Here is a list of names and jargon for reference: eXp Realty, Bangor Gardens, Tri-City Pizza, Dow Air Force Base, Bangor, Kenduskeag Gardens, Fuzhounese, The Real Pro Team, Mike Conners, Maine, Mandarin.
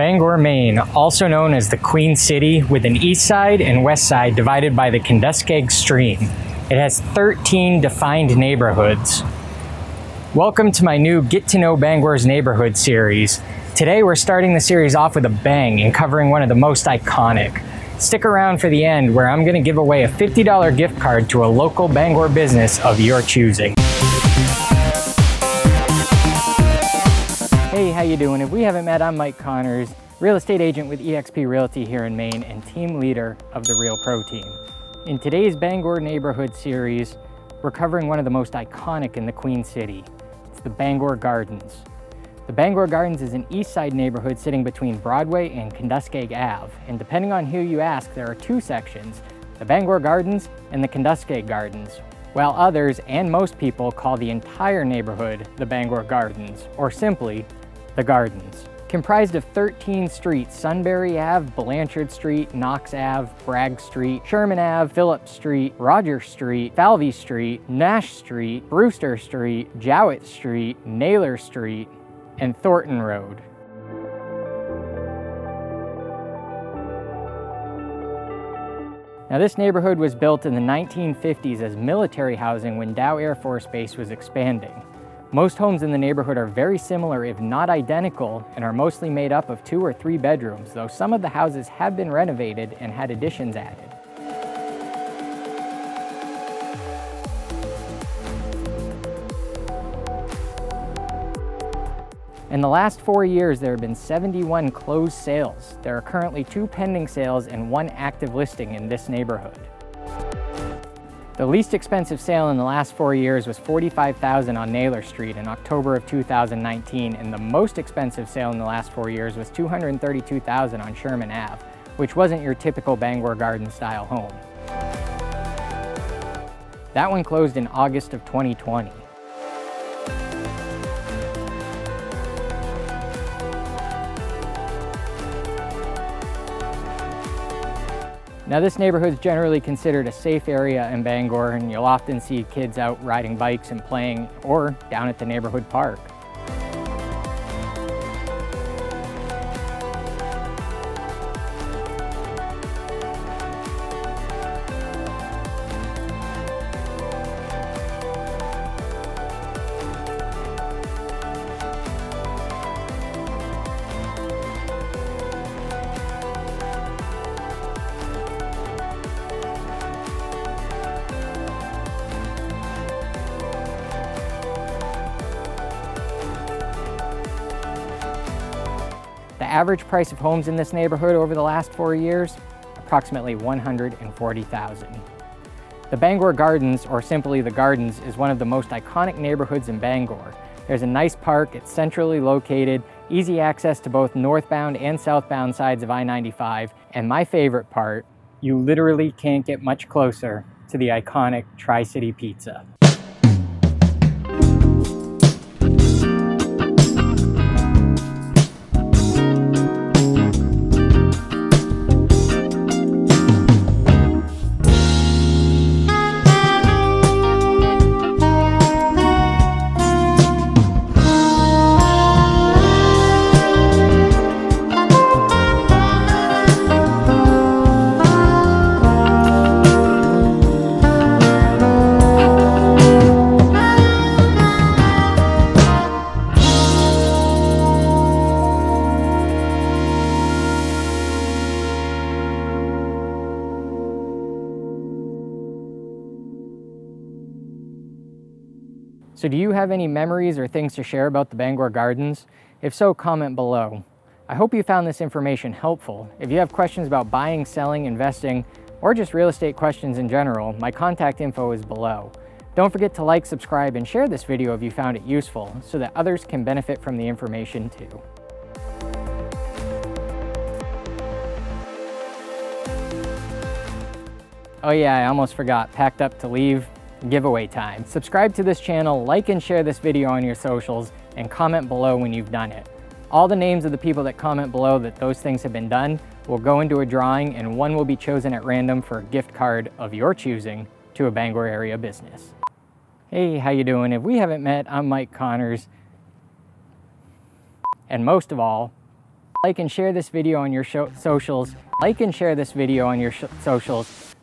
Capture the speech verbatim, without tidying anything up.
Bangor, Maine, also known as the Queen City, with an east side and west side divided by the Kenduskeag Stream. It has thirteen defined neighborhoods. Welcome to my new Get to Know Bangor's Neighborhood series. Today we're starting the series off with a bang and covering one of the most iconic. Stick around for the end where I'm going to give away a fifty dollar gift card to a local Bangor business of your choosing. Hey, how you doing? If we haven't met, I'm Mike Conners, real estate agent with eXp Realty here in Maine and team leader of the Real Pro team. In today's Bangor Neighborhood series, we're covering one of the most iconic in the Queen City. It's the Bangor Gardens. The Bangor Gardens is an east side neighborhood sitting between Broadway and Kenduskeag Avenue. And depending on who you ask, there are two sections, the Bangor Gardens and the Kenduskeag Gardens, while others and most people call the entire neighborhood the Bangor Gardens, or simply, the Gardens. Comprised of thirteen streets, Sunbury Avenue, Blanchard Street, Knox Avenue, Bragg Street, Sherman Avenue, Phillips Street, Rogers Street, Falvey Street, Nash Street, Brewster Street, Jowett Street, Naylor Street, and Thornton Road. Now, this neighborhood was built in the nineteen fifties as military housing when Dow Air Force Base was expanding. Most homes in the neighborhood are very similar, if not identical, and are mostly made up of two or three bedrooms, though some of the houses have been renovated and had additions added. In the last four years, there have been seventy-one closed sales. There are currently two pending sales and one active listing in this neighborhood. The least expensive sale in the last four years was forty-five thousand dollars on Naylor Street in October of two thousand nineteen, and the most expensive sale in the last four years was two hundred thirty-two thousand dollars on Sherman Avenue, which wasn't your typical Bangor Garden style home. That one closed in August of twenty twenty. Now, this neighborhood is generally considered a safe area in Bangor, and you'll often see kids out riding bikes and playing, or down at the neighborhood park. The average price of homes in this neighborhood over the last four years, approximately one hundred forty thousand dollars. The Bangor Gardens, or simply the Gardens, is one of the most iconic neighborhoods in Bangor. There's a nice park, it's centrally located, easy access to both northbound and southbound sides of I ninety-five, and my favorite part, you literally can't get much closer to the iconic Tri-City Pizza. So do you have any memories or things to share about the Bangor Gardens? If so, comment below. I hope you found this information helpful. If you have questions about buying, selling, investing, or just real estate questions in general, my contact info is below. Don't forget to like, subscribe, and share this video if you found it useful so that others can benefit from the information too. Oh yeah, I almost forgot, packed up to leave. Giveaway time. Subscribe to this channel, like and share this video on your socials, and comment below when you've done it. All the names of the people that comment below that those things have been done will go into a drawing, and one will be chosen at random for a gift card of your choosing to a Bangor area business. Hey, how you doing? If we haven't met, I'm Mike Conners. And most of all, Like and share this video on your socials. Like and share this video on your socials.